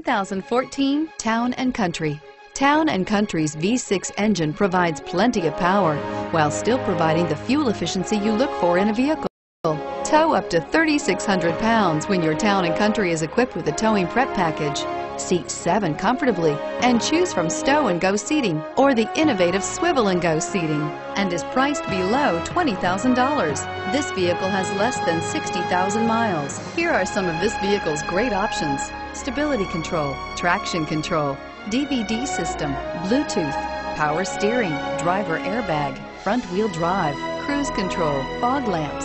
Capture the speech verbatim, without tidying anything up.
twenty fourteen Town and Country. Town and Country's V six engine provides plenty of power while still providing the fuel efficiency you look for in a vehicle. Tow up to thirty-six hundred pounds when your Town and Country is equipped with a towing prep package. Seat seven comfortably and choose from stow and go seating or the innovative swivel and go seating, and is priced below twenty thousand dollars. This vehicle has less than sixty thousand miles. Here are some of this vehicle's great options: stability control, traction control, D V D system, Bluetooth, power steering, driver airbag, front wheel drive, cruise control, fog lamps,